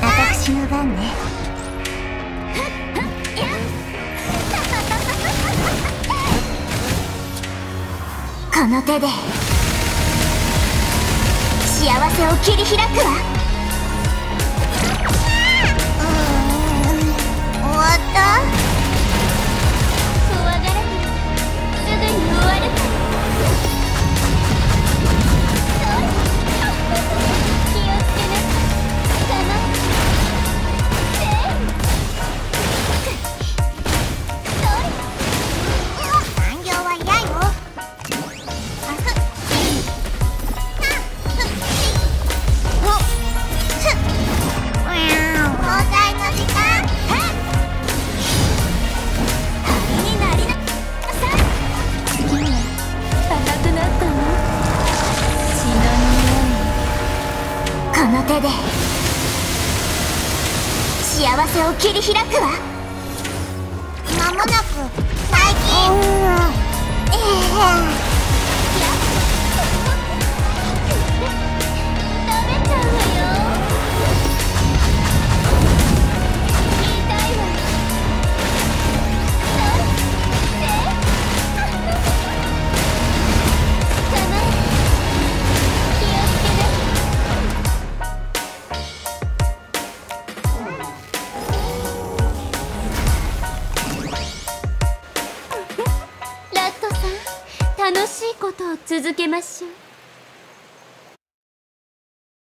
私の番ね。この手で幸せを切り開くわ。手で幸せを切り開くわ。まもなく最近、食べちゃうわよ。言いたいわ。楽しいことを続けましょう。